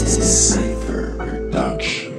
Deexypher production.